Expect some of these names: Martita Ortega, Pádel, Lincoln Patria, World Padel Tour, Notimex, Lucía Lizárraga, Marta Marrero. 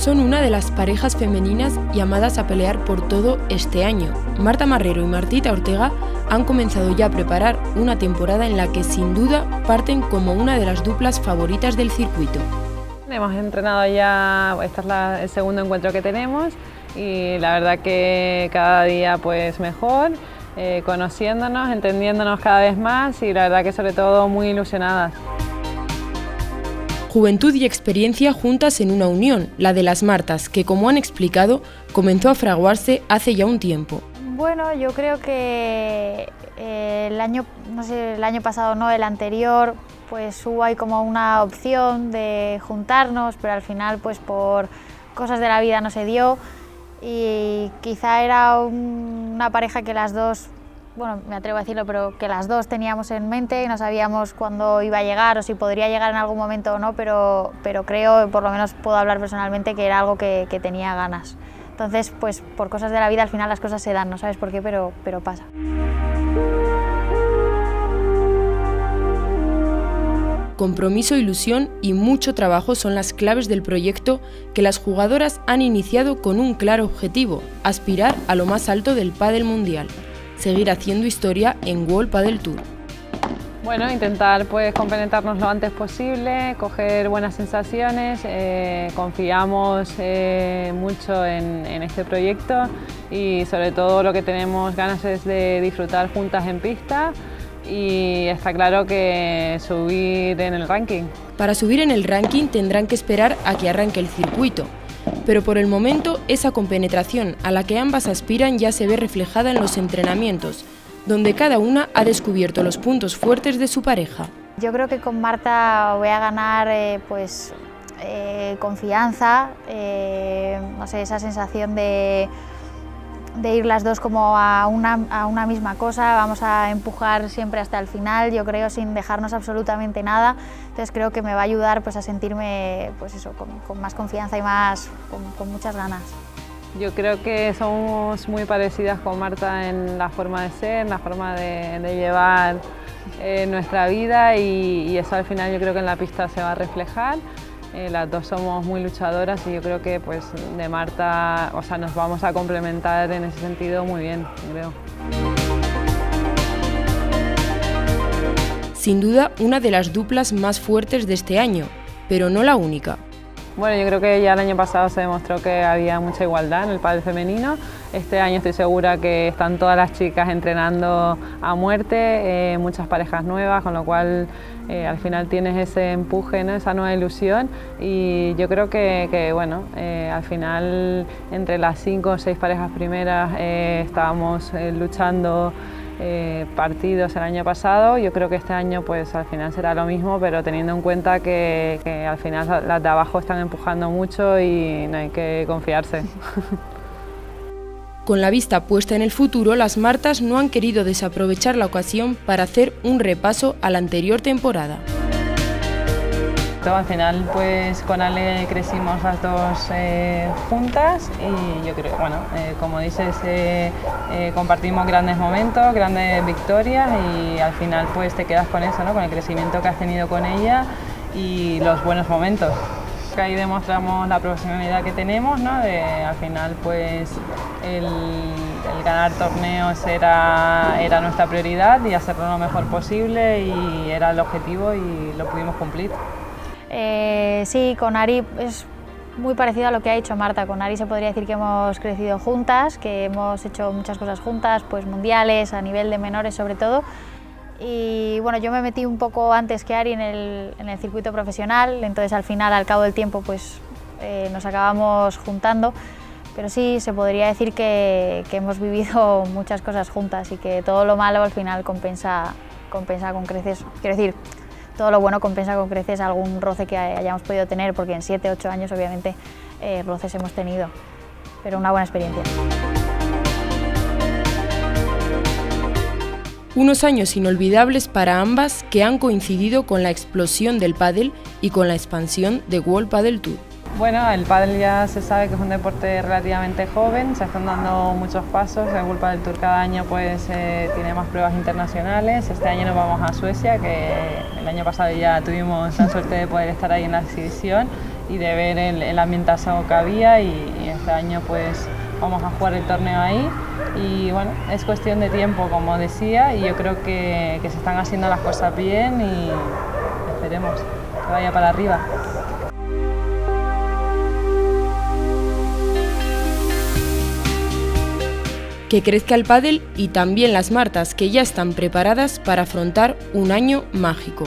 Son una de las parejas femeninas llamadas a pelear por todo este año. Marta Marrero y Martita Ortega han comenzado ya a preparar una temporada en la que sin duda parten como una de las duplas favoritas del circuito. Hemos entrenado ya, este es el segundo encuentro que tenemos y la verdad que cada día pues mejor, conociéndonos, entendiéndonos cada vez más y la verdad que sobre todo muy ilusionadas. Juventud y experiencia juntas en una unión, la de las Martas, que como han explicado, comenzó a fraguarse hace ya un tiempo. Bueno, yo creo que el anterior, pues hubo ahí como una opción de juntarnos, pero al final pues por cosas de la vida no se dio y quizá era una pareja que las dos, bueno, me atrevo a decirlo, pero que las dos teníamos en mente y no sabíamos cuándo iba a llegar o si podría llegar en algún momento o no, pero creo, por lo menos puedo hablar personalmente, que era algo que tenía ganas. Entonces, pues por cosas de la vida al final las cosas se dan, no sabes por qué, pero pasa. Compromiso, ilusión y mucho trabajo son las claves del proyecto que las jugadoras han iniciado con un claro objetivo: aspirar a lo más alto del pádel mundial. Seguir haciendo historia en World Padel Tour. Bueno, intentar pues compenetrarnos lo antes posible, coger buenas sensaciones, confiamos mucho en este proyecto y sobre todo lo que tenemos ganas es de disfrutar juntas en pista y está claro que subir en el ranking. Para subir en el ranking tendrán que esperar a que arranque el circuito. Pero por el momento, esa compenetración a la que ambas aspiran ya se ve reflejada en los entrenamientos, donde cada una ha descubierto los puntos fuertes de su pareja. Yo creo que con Marta voy a ganar confianza, no sé, esa sensación de ir las dos como a una misma cosa, vamos a empujar siempre hasta el final, yo creo, sin dejarnos absolutamente nada, entonces creo que me va a ayudar pues a sentirme pues eso, con más confianza y más con muchas ganas. Yo creo que somos muy parecidas con Marta en la forma de ser, en la forma de llevar nuestra vida y eso al final yo creo que en la pista se va a reflejar. Las dos somos muy luchadoras y yo creo que pues de Marta, o sea, nos vamos a complementar en ese sentido muy bien, creo. Sin duda, una de las duplas más fuertes de este año, pero no la única. Bueno, yo creo que ya el año pasado se demostró que había mucha igualdad en el pádel femenino. Este año estoy segura que están todas las chicas entrenando a muerte, muchas parejas nuevas, con lo cual al final tienes ese empuje, ¿no? Esa nueva ilusión. Y yo creo que bueno, al final entre las 5 o 6 parejas primeras estábamos luchando partidos el año pasado. Yo creo que este año pues al final será lo mismo, pero teniendo en cuenta que al final las de abajo están empujando mucho y no hay que confiarse. Con la vista puesta en el futuro, las Martas no han querido desaprovechar la ocasión para hacer un repaso a la anterior temporada. Al final pues con Ale crecimos las dos juntas y yo creo, bueno, como dices, compartimos grandes momentos, grandes victorias y al final pues te quedas con eso, ¿no? Con el crecimiento que has tenido con ella y los buenos momentos. Ahí demostramos la profesionalidad que tenemos, ¿no? Al final pues el ganar torneos era nuestra prioridad y hacerlo lo mejor posible y era el objetivo y lo pudimos cumplir. Sí, con Ari es muy parecido a lo que ha hecho Marta. Con Ari se podría decir que hemos crecido juntas, que hemos hecho muchas cosas juntas, pues mundiales, a nivel de menores sobre todo. Y bueno, yo me metí un poco antes que Ari en el circuito profesional, entonces al final, al cabo del tiempo, pues nos acabamos juntando. Pero sí, se podría decir que hemos vivido muchas cosas juntas y que todo lo malo al final compensa con creces. Quiero decir, todo lo bueno compensa con creces algún roce que hayamos podido tener, porque en 7 u 8 años obviamente roces hemos tenido, pero una buena experiencia. Unos años inolvidables para ambas que han coincidido con la explosión del pádel y con la expansión de World Padel Tour. Bueno, el pádel ya se sabe que es un deporte relativamente joven, se están dando muchos pasos. El World Padel Tour cada año pues tiene más pruebas internacionales. Este año nos vamos a Suecia, que el año pasado ya tuvimos la suerte de poder estar ahí en la exhibición y de ver el ambientazo que había, y este año pues vamos a jugar el torneo ahí. Y bueno, es cuestión de tiempo, como decía, y yo creo que se están haciendo las cosas bien y esperemos que vaya para arriba. Que crezca el pádel y también las Martas, que ya están preparadas para afrontar un año mágico.